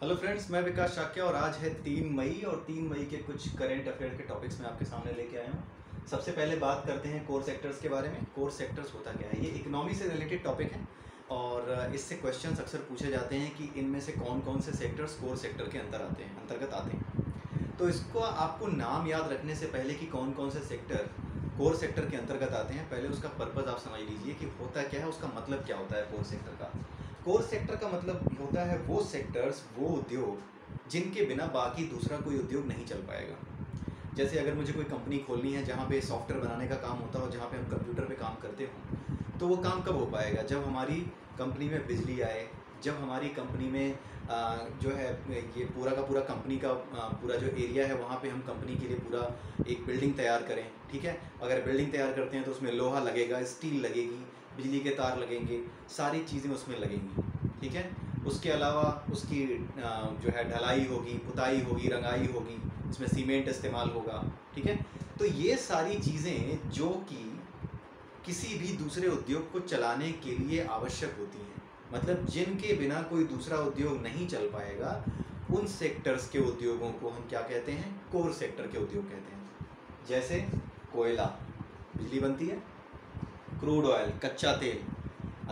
Hello friends, मैं विकास शाक्य और आज है 3 मई और 3 मई के कुछ करंट अफेयर के टॉपिक्स मैं आपके सामने लेके आया हूँ। सबसे पहले बात करते हैं कोर सेक्टर्स के बारे में। कोर सेक्टर्स होता क्या है? ये इकोनॉमी से रिलेटेड टॉपिक है और इससे क्वेश्चन अक्सर पूछे जाते हैं कि इनमें से कौन कौन से सेक्टर्स कोर सेक्टर के अंतर्गत आते हैं। तो इसको आपको नाम याद रखने से पहले कि कौन कौन से सेक्टर कोर सेक्टर के अंतर्गत आते हैं, पहले उसका पर्पज़ आप समझ लीजिए कि होता क्या है, उसका मतलब क्या होता है कोर सेक्टर का। कोर सेक्टर का मतलब होता है वो सेक्टर्स, वो उद्योग जिनके बिना बाकी दूसरा कोई उद्योग नहीं चल पाएगा। जैसे अगर मुझे कोई कंपनी खोलनी है जहाँ पे सॉफ्टवेयर बनाने का काम होता हो, जहाँ पे हम कंप्यूटर पे काम करते हों, तो वो काम कब हो पाएगा? जब हमारी कंपनी में बिजली आए, जब हमारी कंपनी में जो है ये पूरा कंपनी का पूरा जो एरिया है वहाँ पे हम कंपनी के लिए पूरा एक बिल्डिंग तैयार करें। ठीक है, अगर बिल्डिंग तैयार करते हैं तो उसमें लोहा लगेगा, स्टील लगेगी, बिजली के तार लगेंगे, सारी चीज़ें उसमें लगेंगी। ठीक है, उसके अलावा उसकी जो है ढलाई होगी, पुताई होगी, रंगाई होगी, उसमें सीमेंट इस्तेमाल होगा। ठीक है, तो ये सारी चीज़ें जो कि किसी भी दूसरे उद्योग को चलाने के लिए आवश्यक होती हैं, मतलब जिनके बिना कोई दूसरा उद्योग नहीं चल पाएगा, उन सेक्टर्स के उद्योगों को हम क्या कहते हैं? कोर सेक्टर के उद्योग कहते हैं। जैसे कोयला, बिजली बनती है, क्रूड ऑयल, कच्चा तेल।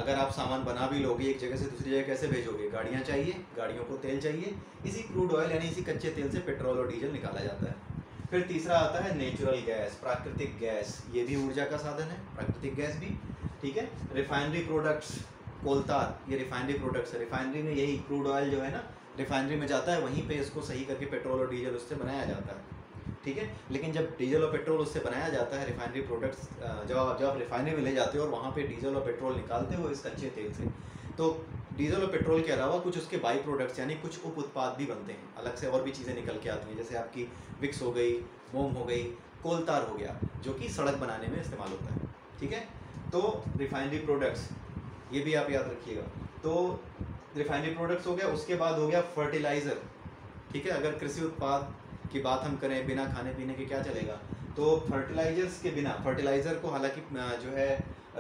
अगर आप सामान बना भी लोगे एक जगह से दूसरी जगह कैसे भेजोगे? गाड़ियाँ चाहिए, गाड़ियों को तेल चाहिए, इसी क्रूड ऑयल यानी इसी कच्चे तेल से पेट्रोल और डीजल निकाला जाता है। फिर तीसरा आता है नेचुरल गैस, प्राकृतिक गैस, ये भी ऊर्जा का साधन है, प्राकृतिक गैस भी। ठीक है, रिफाइनरी प्रोडक्ट्स, कोलतार, ये रिफाइनरी प्रोडक्ट्स है। रिफाइनरी में यही क्रूड ऑयल जो है ना रिफाइनरी में जाता है, वहीं पे इसको सही करके पेट्रोल और डीजल उससे बनाया जाता है। ठीक है, लेकिन जब डीजल और पेट्रोल उससे बनाया जाता है, रिफाइनरी प्रोडक्ट्स जब रिफाइनरी में ले जाते हो और वहाँ पे डीजल और पेट्रोल निकालते हो इस कच्चे तेल से, तो डीजल और पेट्रोल के अलावा कुछ उसके बाई प्रोडक्ट्स यानी कुछ उप उत्पाद भी बनते हैं, अलग से और भी चीज़ें निकल के आती हैं। जैसे आपकी विक्स हो गई, मोम हो गई, कोलतार हो गया, जो कि सड़क बनाने में इस्तेमाल होता है। ठीक है, तो रिफाइनरी प्रोडक्ट्स ये भी आप याद रखिएगा। तो रिफाइनरी प्रोडक्ट्स हो गया, उसके बाद हो गया फर्टिलाइज़र। ठीक है, अगर कृषि उत्पाद की बात हम करें, बिना खाने पीने के क्या चलेगा? तो फर्टिलाइज़र्स के बिना, फर्टिलाइज़र को हालांकि जो है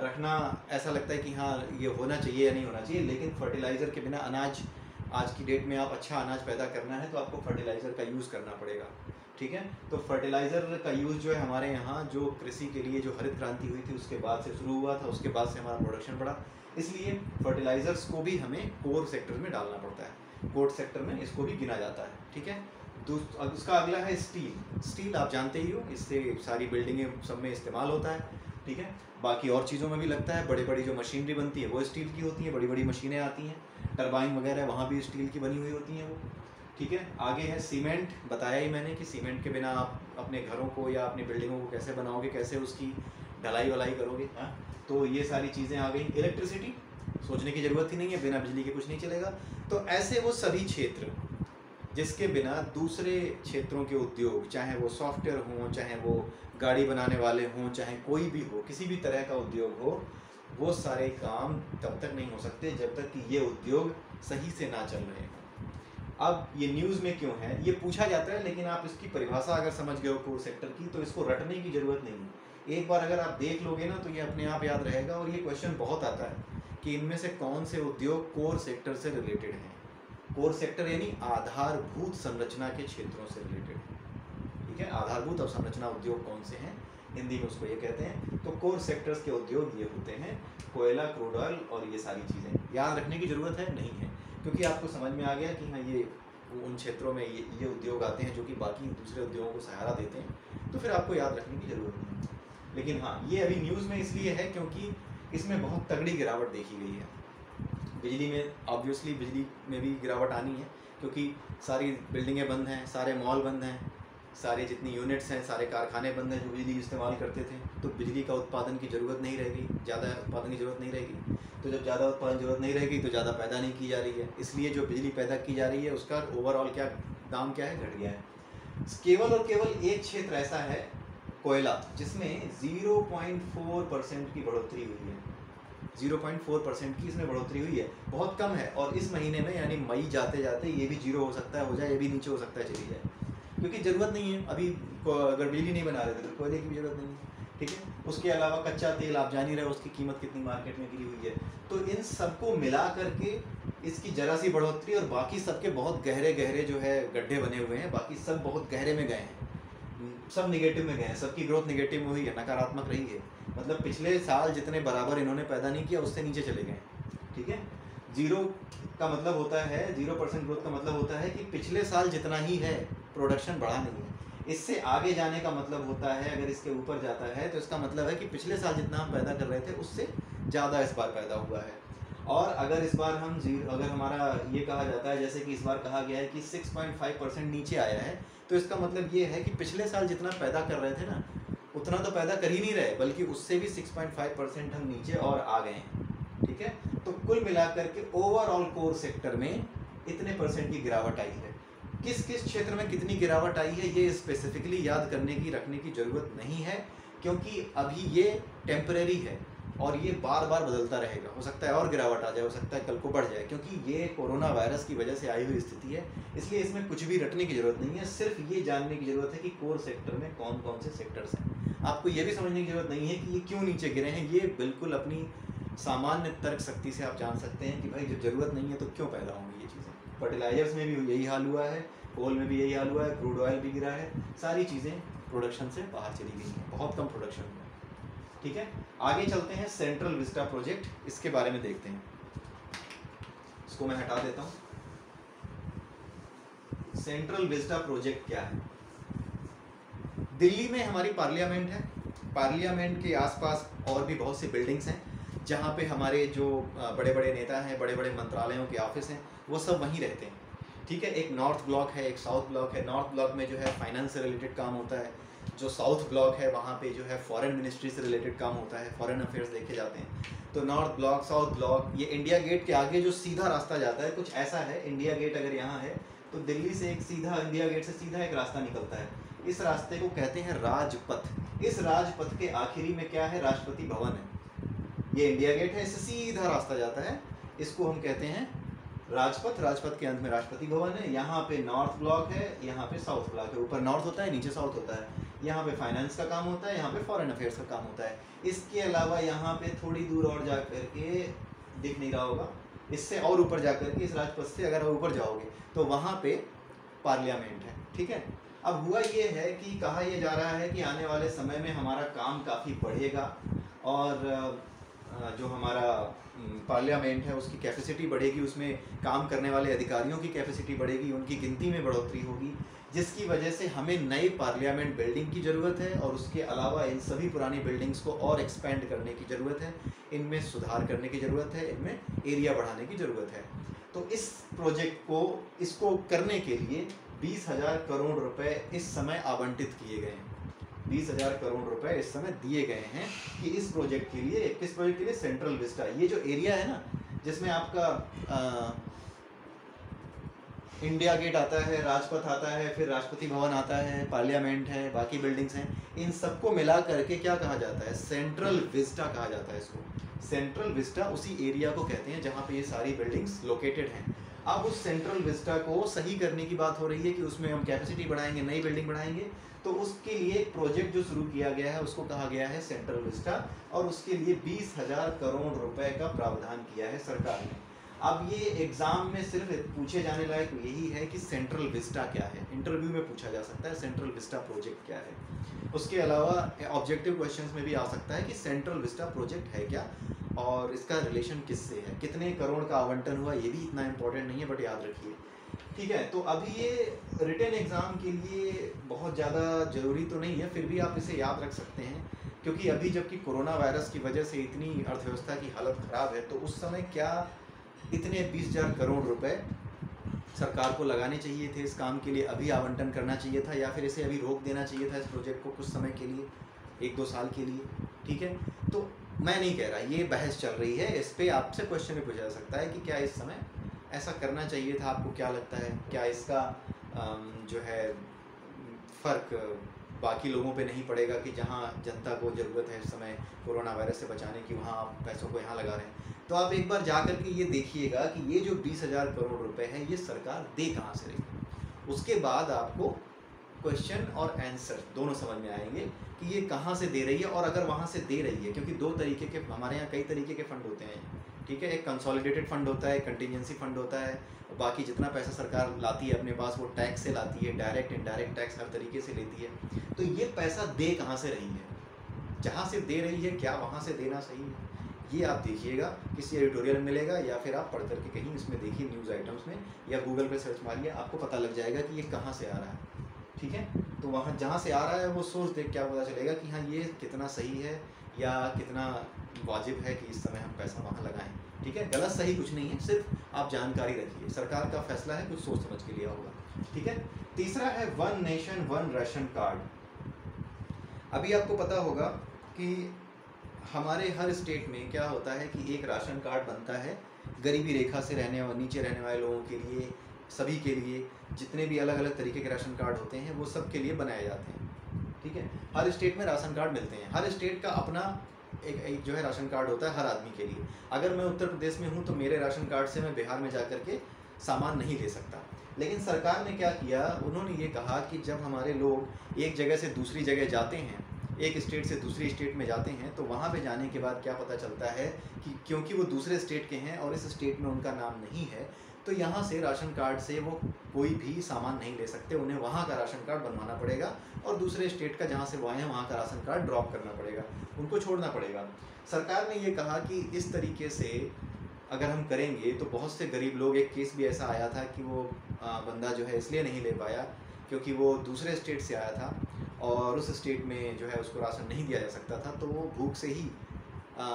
रखना ऐसा लगता है कि हाँ ये होना चाहिए या नहीं होना चाहिए, लेकिन फर्टिलाइज़र के बिना अनाज, आज की डेट में आप अच्छा अनाज पैदा करना है तो आपको फर्टिलाइज़र का यूज़ करना पड़ेगा। ठीक है, तो फर्टिलाइज़र का यूज़ जो है हमारे यहाँ जो कृषि के लिए जो हरित क्रांति हुई थी उसके बाद से शुरू हुआ था, उसके बाद से हमारा प्रोडक्शन बढ़ा, इसलिए फर्टिलाइज़र्स को भी हमें कोर सेक्टर में डालना पड़ता है, कोर सेक्टर में इसको भी गिना जाता है। ठीक है, उसका अगला है स्टील। स्टील आप जानते ही हो, इससे सारी बिल्डिंगें सब में इस्तेमाल होता है। ठीक है, बाकी और चीज़ों में भी लगता है, बड़ी बड़ी जो मशीनरी बनती है वो स्टील की होती है, बड़ी बड़ी मशीनें आती हैं, टरबाइन वगैरह वहाँ भी स्टील की बनी हुई होती हैं वो। ठीक है, आगे है सीमेंट। बताया ही मैंने कि सीमेंट के बिना आप अपने घरों को या अपनी बिल्डिंगों को कैसे बनाओगे, कैसे उसकी ढलाई वलाई करोगे। हाँ, तो ये सारी चीज़ें आ गई। इलेक्ट्रिसिटी, सोचने की ज़रूरत ही नहीं है, बिना बिजली के कुछ नहीं चलेगा। तो ऐसे वो सभी क्षेत्र जिसके बिना दूसरे क्षेत्रों के उद्योग, चाहे वो सॉफ्टवेयर हों, चाहे वो गाड़ी बनाने वाले हों, चाहे कोई भी हो, किसी भी तरह का उद्योग हो, वो सारे काम तब तक नहीं हो सकते जब तक कि ये उद्योग सही से ना चल रहे हैं। अब ये न्यूज़ में क्यों है ये पूछा जाता है, लेकिन आप इसकी परिभाषा अगर समझ गए हो कोर सेक्टर की तो इसको रटने की ज़रूरत नहीं है। एक बार अगर आप देख लोगे ना तो ये अपने आप याद रहेगा। और ये क्वेश्चन बहुत आता है कि इनमें से कौन से उद्योग कोर सेक्टर से रिलेटेड हैं। कोर सेक्टर यानी आधारभूत संरचना के क्षेत्रों से रिलेटेड है। ठीक है, आधारभूत और संरचना उद्योग कौन से हैं, हिंदी में उसको ये कहते हैं। तो कोर सेक्टर्स के उद्योग ये होते हैं कोयला, क्रूड ऑयल और ये सारी चीज़ें। याद रखने की ज़रूरत है नहीं है, क्योंकि आपको समझ में आ गया कि हाँ ये उन क्षेत्रों में ये उद्योग आते हैं जो कि बाकी दूसरे उद्योगों को सहारा देते हैं, तो फिर आपको याद रखने की ज़रूरत नहीं है। लेकिन हाँ, ये अभी न्यूज़ में इसलिए है क्योंकि इसमें बहुत तगड़ी गिरावट देखी गई है। बिजली में ऑब्वियसली बिजली में भी गिरावट आनी है, क्योंकि सारी बिल्डिंगें बंद हैं, सारे मॉल बंद हैं, सारे जितनी यूनिट्स हैं, सारे कारखाने बंद हैं जो बिजली इस्तेमाल करते थे, तो बिजली का उत्पादन की ज़रूरत नहीं रहेगी, ज़्यादा उत्पादन की ज़रूरत नहीं रहेगी। तो जब ज़्यादा उत्पादन ज़रूरत नहीं रहेगी तो ज़्यादा पैदा नहीं की जा रही है, इसलिए जो बिजली पैदा की जा रही है उसका ओवरऑल क्या दाम क्या है, घट गया है। केवल और केवल एक क्षेत्र ऐसा है कोयला जिसमें 0.4% की बढ़ोतरी हुई है, 0.4% की इसमें बढ़ोतरी हुई है, बहुत कम है। और इस महीने में यानी मई जाते जाते ये भी 0 हो सकता है, हो जाए, ये भी नीचे हो सकता है, चली जाए, क्योंकि ज़रूरत नहीं है। अभी अगर बिजली नहीं बना रहे थे तो कोयले की भी ज़रूरत नहीं है। ठीक है, उसके अलावा कच्चा तेल आप जान ही रहे हो उसकी कीमत कितनी मार्केट में गिरी हुई है। तो इन सबको मिला करके इसकी जरा सी बढ़ोतरी और बाकी सबके बहुत गहरे गहरे जो है गड्ढे बने हुए हैं, बाकी सब बहुत गहरे में गए हैं, सब निगेटिव में गए हैं, सबकी ग्रोथ निगेटिव हुई है, नकारात्मक रही है। मतलब पिछले साल जितने बराबर इन्होंने पैदा नहीं किया उससे नीचे चले गए। ठीक है, जीरो का मतलब होता है 0% ग्रोथ का मतलब होता है कि पिछले साल जितना ही है, प्रोडक्शन बढ़ा नहीं है। इससे आगे जाने का मतलब होता है, अगर इसके ऊपर जाता है तो इसका मतलब है कि पिछले साल जितना हम पैदा कर रहे थे उससे ज़्यादा इस बार पैदा हुआ है। और अगर इस बार हम अगर हमारा ये कहा जाता है, जैसे कि इस बार कहा गया है कि 6.5% नीचे आया है, तो इसका मतलब ये है कि पिछले साल जितना पैदा कर रहे थे ना, उतना तो पैदा कर ही नहीं रहे, बल्कि उससे भी 6.5% हम नीचे और आ गए हैं। ठीक है, तो कुल मिलाकर के ओवरऑल कोर सेक्टर में इतने % की गिरावट आई है। किस किस क्षेत्र में कितनी गिरावट आई है ये स्पेसिफिकली याद करने की, रखने की ज़रूरत नहीं है, क्योंकि अभी ये टेम्परेरी है और ये बार बार बदलता रहेगा। हो सकता है और गिरावट आ जाए, हो सकता है कल को बढ़ जाए, क्योंकि ये कोरोना वायरस की वजह से आई हुई स्थिति है। इसलिए इसमें कुछ भी रटने की ज़रूरत नहीं है, सिर्फ ये जानने की ज़रूरत है कि कोर सेक्टर में कौन कौन से सेक्टर्स हैं। आपको ये भी समझने की ज़रूरत नहीं है कि ये क्यों नीचे गिरे हैं, ये बिल्कुल अपनी सामान्य तर्क शक्ति से आप जान सकते हैं कि भाई जब ज़रूरत नहीं है तो क्यों पैदा होंगी ये चीज़ें। फर्टिलाइजर्स में भी यही हाल हुआ है, कोल में भी यही हाल हुआ है, क्रूड ऑयल भी गिरा है, सारी चीज़ें प्रोडक्शन से बाहर चली गई हैं, बहुत कम प्रोडक्शन में। ठीक है, आगे चलते हैं सेंट्रल विस्टा प्रोजेक्ट, इसके बारे में देखते हैं। इसको मैं हटा देता हूँ। सेंट्रल विस्टा प्रोजेक्ट क्या है? दिल्ली में हमारी पार्लियामेंट है, पार्लियामेंट के आसपास और भी बहुत सी बिल्डिंग्स हैं जहाँ पे हमारे जो बड़े बड़े नेता हैं, बड़े बड़े मंत्रालयों के ऑफिस हैं, वो सब वहीं रहते हैं। ठीक है, एक नॉर्थ ब्लॉक है, एक साउथ ब्लॉक है। नॉर्थ ब्लॉक में जो है फाइनेंस से रिलेटेड काम होता है, जो साउथ ब्लॉक है वहाँ पे जो है फॉरेन मिनिस्ट्री से रिलेटेड काम होता है, फॉरेन अफेयर्स देखे जाते हैं। तो नॉर्थ ब्लॉक, साउथ ब्लॉक, ये इंडिया गेट के आगे जो सीधा रास्ता जाता है कुछ ऐसा है। इंडिया गेट अगर यहाँ है तो दिल्ली से एक सीधा, इंडिया गेट से सीधा एक रास्ता निकलता है, इस रास्ते को कहते हैं राजपथ। इस राजपथ के आखिरी में क्या है? राष्ट्रपति भवन है। ये इंडिया गेट है, इससे सीधा रास्ता जाता है, इसको हम कहते हैं राजपथ। राजपथ के अंत में राष्ट्रपति भवन है। यहाँ पे नॉर्थ ब्लॉक है, यहाँ पे साउथ ब्लॉक है, ऊपर नॉर्थ होता है, नीचे साउथ होता है। यहाँ पे फाइनेंस का काम होता है, यहाँ पे फॉरेन अफेयर्स का काम होता है। इसके अलावा यहाँ पे थोड़ी दूर और जा कर के दिख नहीं रहा होगा, इससे और ऊपर जा कर के, इस राजपथ से अगर ऊपर जाओगे तो वहाँ पे पार्लियामेंट है। ठीक है, अब हुआ ये है कि कहा यह जा रहा है कि आने वाले समय में हमारा काम काफ़ी बढ़ेगा और जो हमारा पार्लियामेंट है उसकी कैपेसिटी बढ़ेगी, उसमें काम करने वाले अधिकारियों की कैपेसिटी बढ़ेगी, उनकी गिनती में बढ़ोतरी होगी, जिसकी वजह से हमें नए पार्लियामेंट बिल्डिंग की ज़रूरत है। और उसके अलावा इन सभी पुरानी बिल्डिंग्स को और एक्सपेंड करने की ज़रूरत है, इनमें सुधार करने की ज़रूरत है, इनमें एरिया बढ़ाने की ज़रूरत है। तो इस प्रोजेक्ट को, इसको करने के लिए 20,000 करोड़ रुपये इस समय आवंटित किए गए हैं। 20,000 करोड़ रुपए इस समय दिए गए हैं कि इस प्रोजेक्ट के लिए, किस प्रोजेक्ट के लिए? Central Vista. ये जो एरिया है ना, जिसमें आपका इंडिया गेट आता है, राजपथ आता है, फिर राष्ट्रपति भवन आता है, पार्लियामेंट है, बाकी बिल्डिंग्स हैं, इन सबको मिला करके क्या कहा जाता है? सेंट्रल विस्टा कहा जाता है इसको। सेंट्रल विस्टा उसी एरिया को कहते हैं जहाँ पर ये सारी बिल्डिंग्स लोकेटेड हैं। अब उस सेंट्रल विस्टा को सही करने की बात हो रही है कि उसमें हम कैपेसिटी बढ़ाएंगे, नई बिल्डिंग बढ़ाएंगे, तो उसके लिए एक प्रोजेक्ट जो शुरू किया गया है उसको कहा गया है सेंट्रल विस्टा, और उसके लिए 20,000 करोड़ रुपए का प्रावधान किया है सरकार ने। अब ये एग्ज़ाम में सिर्फ पूछे जाने लायक यही है कि सेंट्रल विस्टा क्या है, इंटरव्यू में पूछा जा सकता है सेंट्रल विस्टा प्रोजेक्ट क्या है। उसके अलावा ऑब्जेक्टिव क्वेश्चंस में भी आ सकता है कि सेंट्रल विस्टा प्रोजेक्ट है क्या और इसका रिलेशन किससे है, कितने करोड़ का आवंटन हुआ, ये भी इतना इम्पोर्टेंट नहीं है, बट याद रखिए। ठीक है, तो अभी ये रिटन एग्ज़ाम के लिए बहुत ज़्यादा ज़रूरी तो नहीं है, फिर भी आप इसे याद रख सकते हैं, क्योंकि अभी जबकि कोरोना वायरस की वजह से इतनी अर्थव्यवस्था की हालत ख़राब है, तो उस समय क्या इतने 20,000 करोड़ रुपए सरकार को लगाने चाहिए थे इस काम के लिए, अभी आवंटन करना चाहिए था, या फिर इसे अभी रोक देना चाहिए था, इस प्रोजेक्ट को कुछ समय के लिए, 1-2 साल के लिए। ठीक है, तो मैं नहीं कह रहा, ये बहस चल रही है, इस पर आपसे क्वेश्चन भी पूछा जा सकता है कि क्या इस समय ऐसा करना चाहिए था, आपको क्या लगता है? क्या इसका जो है फ़र्क बाकी लोगों पे नहीं पड़ेगा कि जहाँ जनता को ज़रूरत है इस समय कोरोना वायरस से बचाने की, वहाँ आप पैसों को यहाँ लगा रहे हैं? तो आप एक बार जा कर के ये देखिएगा कि ये जो 20,000 करोड़ रुपए है ये सरकार दे कहाँ से रही। उसके बाद आपको क्वेश्चन और आंसर दोनों समझ में आएंगे कि ये कहाँ से दे रही है, और अगर वहाँ से दे रही है, क्योंकि 2 तरीके के हमारे यहाँ कई तरीके के फंड होते हैं, ठीक है। एक कंसोलिडेटेड फंड होता है, कंटिजेंसी फंड होता है, बाकी जितना पैसा सरकार लाती है अपने पास वो टैक्स से लाती है, डायरेक्ट इनडायरेक्ट टैक्स हर तरीके से लेती है। तो ये पैसा दे कहाँ से रही है, जहाँ से दे रही है क्या वहाँ से देना सही है, ये आप देखिएगा, किसी एडिटोरियल में मिलेगा या फिर आप पढ़ करके कहीं इसमें देखिए न्यूज़ आइटम्स में या गूगल पे सर्च मारिए, आपको पता लग जाएगा कि ये कहाँ से आ रहा है, ठीक है। तो वहाँ जहाँ से आ रहा है वो सोर्स देख के आपको पता चलेगा कि हाँ ये कितना सही है या कितना वाजिब है कि इस समय हम पैसा वहाँ लगाएं, ठीक है। गलत सही कुछ नहीं है, सिर्फ आप जानकारी रखिए, सरकार का फैसला है, कुछ सोच समझ के लिया होगा, ठीक है। तीसरा है one nation one ration card. अभी आपको पता होगा कि हमारे हर स्टेट में क्या होता है कि एक राशन कार्ड बनता है गरीबी रेखा से रहने और नीचे रहने वाले लोगों के लिए, सभी के लिए, जितने भी अलग अलग तरीके के राशन कार्ड होते हैं वो सब के लिए बनाए जाते हैं, ठीक है। हर स्टेट में राशन कार्ड मिलते हैं, हर स्टेट का अपना एक जो है राशन कार्ड होता है हर आदमी के लिए। अगर मैं उत्तर प्रदेश में हूँ तो मेरे राशन कार्ड से मैं बिहार में जा कर के सामान नहीं ले सकता, लेकिन सरकार ने क्या किया, उन्होंने ये कहा कि जब हमारे लोग एक जगह से दूसरी जगह जाते हैं, एक स्टेट से दूसरी स्टेट में जाते हैं, तो वहाँ पे जाने के बाद क्या पता चलता है कि क्योंकि वो दूसरे स्टेट के हैं और इस स्टेट में उनका नाम नहीं है, तो यहाँ से राशन कार्ड से वो कोई भी सामान नहीं ले सकते, उन्हें वहाँ का राशन कार्ड बनवाना पड़ेगा और दूसरे स्टेट का जहाँ से वो आए हैं वहाँ का राशन कार्ड ड्रॉप करना पड़ेगा, उनको छोड़ना पड़ेगा। सरकार ने ये कहा कि इस तरीके से अगर हम करेंगे तो बहुत से गरीब लोग, एक केस भी ऐसा आया था कि वो बंदा जो है इसलिए नहीं ले पाया क्योंकि वो दूसरे स्टेट से आया था और उस स्टेट में जो है उसको राशन नहीं दिया जा सकता था, तो वो भूख से ही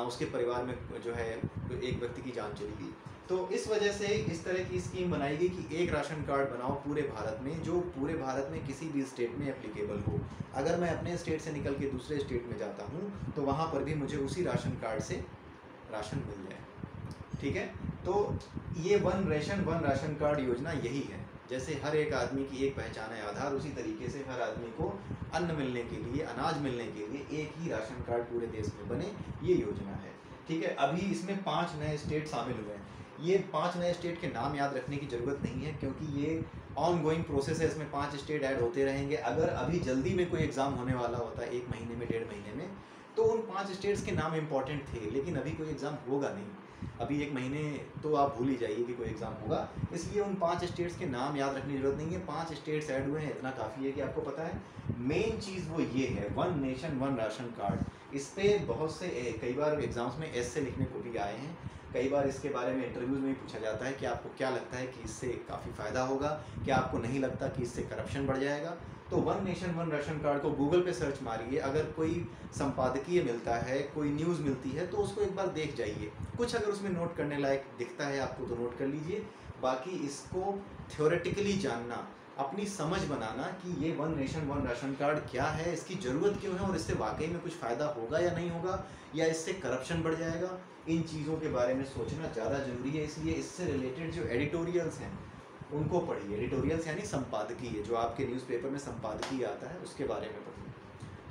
उसके परिवार में जो है एक व्यक्ति की जान चली गई। तो इस वजह से इस तरह की स्कीम बनाई गई कि एक राशन कार्ड बनाओ पूरे भारत में, जो पूरे भारत में किसी भी स्टेट में एप्लीकेबल हो। अगर मैं अपने स्टेट से निकल के दूसरे स्टेट में जाता हूँ तो वहाँ पर भी मुझे उसी राशन कार्ड से राशन मिल जाए, ठीक है। तो ये वन राशन कार्ड योजना यही है, जैसे हर एक आदमी की एक पहचान है आधार, उसी तरीके से हर आदमी को अन्न मिलने के लिए, अनाज मिलने के लिए एक ही राशन कार्ड पूरे देश में बने, ये योजना है, ठीक है। अभी इसमें 5 नए स्टेट शामिल हुए हैं। ये 5 नए स्टेट के नाम याद रखने की ज़रूरत नहीं है क्योंकि ये ऑन गोइंग प्रोसेस है, इसमें 5 स्टेट ऐड होते रहेंगे। अगर अभी जल्दी में कोई एग्ज़ाम होने वाला होता है, एक महीने में, डेढ़ महीने में, तो उन 5 स्टेट्स के नाम इंपॉर्टेंट थे, लेकिन अभी कोई एग्ज़ाम होगा नहीं, अभी एक महीने तो आप भूल ही जाइए कि कोई एग्ज़ाम होगा, इसलिए उन 5 स्टेट्स के नाम याद रखने की जरूरत नहीं है। 5 स्टेट्स ऐड हुए हैं, इतना काफ़ी है कि आपको पता है। मेन चीज़ वो ये है, one nation one ration card. इस पर बहुत से कई बार एग्ज़ाम्स में एस्से लिखने को भी आए हैं, कई बार इसके बारे में इंटरव्यूज़ में भी पूछा जाता है कि आपको क्या लगता है कि इससे काफ़ी फ़ायदा होगा, क्या आपको नहीं लगता कि इससे करप्शन बढ़ जाएगा। तो one nation one ration card को गूगल पे सर्च मारिए, अगर कोई संपादकीय मिलता है, कोई न्यूज़ मिलती है, तो उसको एक बार देख जाइए, कुछ अगर उसमें नोट करने लायक दिखता है आपको तो नोट कर लीजिए, बाकी इसको थ्योरेटिकली जानना, अपनी समझ बनाना कि ये one nation one ration card क्या है, इसकी ज़रूरत क्यों है और इससे वाकई में कुछ फ़ायदा होगा या नहीं होगा, या इससे करप्शन बढ़ जाएगा, इन चीज़ों के बारे में सोचना ज़्यादा ज़रूरी है। इसलिए इससे रिलेटेड जो एडिटोरियल्स हैं उनको पढ़िए, एडिटोरियल्स यानी संपादकीय, जो आपके न्यूज़पेपर में संपादकीय आता है उसके बारे में पढ़िए,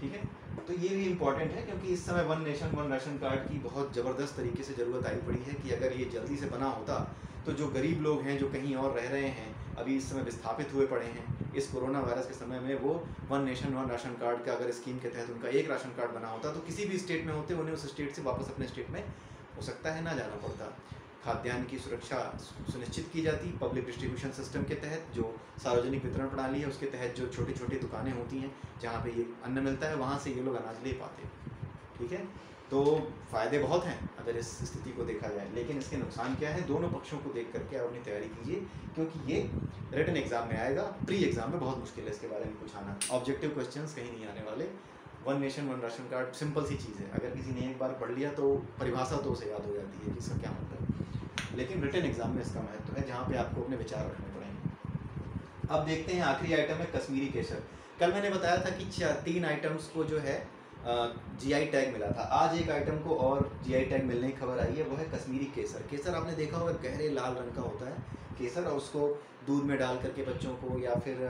ठीक है। तो ये भी इम्पॉर्टेंट है क्योंकि इस समय one nation one ration card की बहुत ज़बरदस्त तरीके से ज़रूरत आई पड़ी है कि अगर ये जल्दी से बना होता तो जो गरीब लोग हैं, जो कहीं और रह रहे हैं, अभी इस समय विस्थापित हुए पड़े हैं, इस कोरोना वायरस के समय में, वो one nation one ration card का अगर स्कीम के तहत उनका एक राशन कार्ड बना होता तो किसी भी स्टेट में होते उन्हें उस स्टेट से वापस अपने स्टेट में हो सकता है ना जाना पड़ता। खाद्यान्न की सुरक्षा सुनिश्चित की जाती, पब्लिक डिस्ट्रीब्यूशन सिस्टम के तहत, जो सार्वजनिक वितरण प्रणाली है उसके तहत, जो छोटी छोटी दुकानें होती हैं जहाँ पे ये अन्न मिलता है वहाँ से ये लोग अनाज ले पाते हैं, ठीक है। तो फ़ायदे बहुत हैं अगर इस स्थिति को देखा जाए, लेकिन इसके नुकसान क्या है, दोनों पक्षों को देख करके आप अपनी तैयारी कीजिए क्योंकि ये रिटन एग्ज़ाम में आएगा, प्री एग्ज़ाम में बहुत मुश्किल है इसके बारे में कुछ आना। ऑब्जेक्टिव क्वेश्चन कहीं नहीं आने वाले। One nation one ration card simple सी चीज़ है, अगर किसी ने एक बार पढ़ लिया तो परिभाषा तो उसे याद हो जाती है कि इसका क्या मतलब है, लेकिन रिटन एग्जाम में इसका महत्व है जहाँ पे आपको अपने विचार रखने पड़ेंगे। अब देखते हैं आखिरी आइटम है कश्मीरी केसर। कल मैंने बताया था कि 3 आइटम्स को जो है जीआई टैग मिला था, आज एक आइटम को और जीआई टैग मिलने की खबर आई है, वो है कश्मीरी केसर। केसर आपने देखा होगा गहरे लाल रंग का होता है केसर, और उसको दूध में डाल करके बच्चों को, या फिर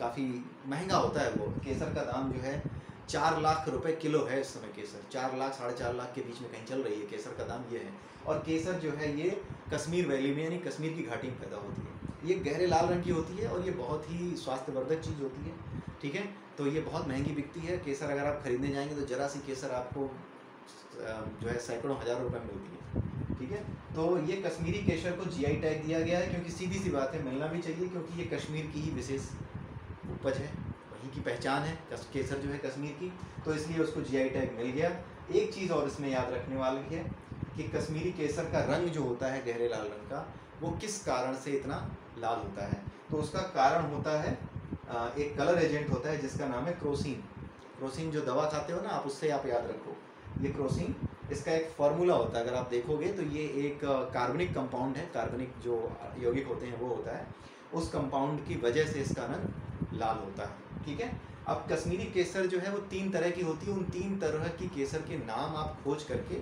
काफ़ी महंगा होता है वो केसर का दाम जो है 4 लाख रुपए किलो है इस समय केसर, 4 लाख 4.5 लाख के बीच में कहीं चल रही है केसर का दाम, ये है। और केसर जो है ये कश्मीर वैली में यानी कश्मीर की घाटी में पैदा होती है, ये गहरे लाल रंग की होती है और ये बहुत ही स्वास्थ्यवर्धक चीज़ होती है, ठीक है। तो ये बहुत महंगी बिकती है केसर, अगर आप खरीदने जाएंगे तो जरा सी केसर आपको जो है सैकड़ों हज़ारों रुपये में मिलती है, ठीक ठीक है। तो ये कश्मीरी केसर को जीआई टैग दिया गया है क्योंकि सीधी सी बात है, मिलना भी चाहिए क्योंकि ये कश्मीर की ही विशेष उपज है, वहीं की पहचान है, केसर जो है कश्मीर की, तो इसलिए उसको जीआई टैग मिल गया। एक चीज़ और इसमें याद रखने वाली है कि कश्मीरी केसर का रंग जो होता है गहरे लाल रंग का, वो किस कारण से इतना लाल होता है, तो उसका कारण होता है एक कलर एजेंट होता है जिसका नाम है क्रोसिन। क्रोसिन जो दवा खाते हो ना आप, उससे आप याद रखो, ये क्रोसिन, इसका एक फार्मूला होता है, अगर आप देखोगे तो ये एक कार्बनिक कंपाउंड है, कार्बनिक जो यौगिक होते हैं वो होता है, उस कंपाउंड की वजह से इसका रंग लाल होता है, ठीक है। अब कश्मीरी केसर जो है वो 3 तरह की होती है, उन 3 तरह की केसर के नाम आप खोज करके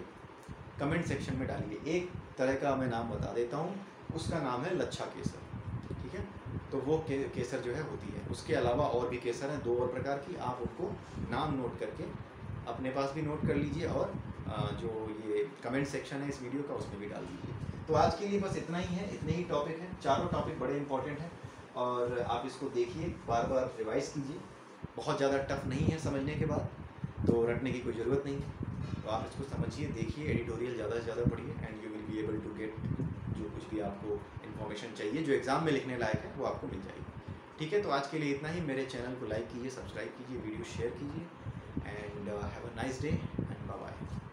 कमेंट सेक्शन में डालिए। एक तरह का मैं नाम बता देता हूँ, उसका नाम है लच्छा केसर, ठीक है, तो वो केसर जो है होती है। उसके अलावा और भी केसर हैं 2 और प्रकार की, आप उनको नाम नोट करके अपने पास भी नोट कर लीजिए और जो ये कमेंट सेक्शन है इस वीडियो का उसमें भी डाल दीजिए। तो आज के लिए बस इतना ही है, इतने ही टॉपिक हैं, चारों टॉपिक बड़े इंपॉर्टेंट हैं और आप इसको देखिए, बार बार रिवाइज कीजिए, बहुत ज़्यादा टफ नहीं है, समझने के बाद तो रटने की कोई ज़रूरत नहीं है, तो आप इसको समझिए, देखिए, एडिटोरियल ज़्यादा से ज़्यादा पढ़िए and you will be able to get जो कुछ भी आपको इन्फॉर्मेशन चाहिए, जो एग्ज़ाम में लिखने लायक है वो आपको मिल जाएगी, ठीक है। तो आज के लिए इतना ही, मेरे चैनल को लाइक कीजिए, सब्सक्राइब कीजिए, वीडियो शेयर कीजिए and have a nice day and bye bye.